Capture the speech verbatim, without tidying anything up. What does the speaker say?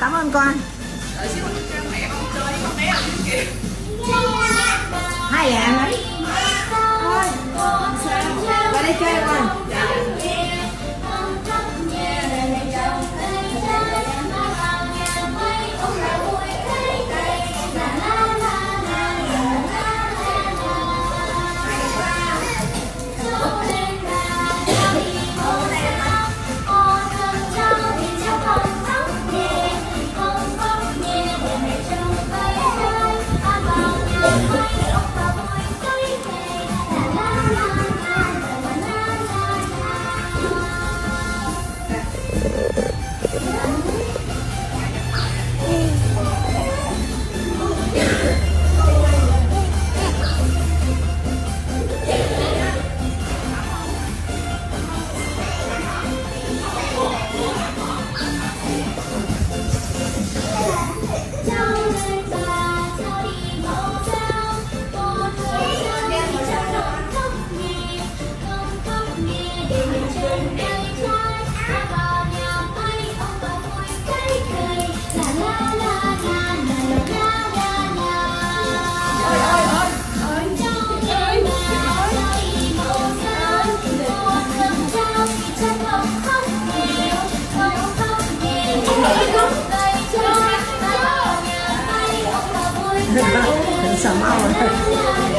Cảm ơn con. Hay em ấy. Qua đây chơi con. Hãy subscribe cho kênh Ghiền Mì Gõ để không bỏ lỡ những video hấp dẫn.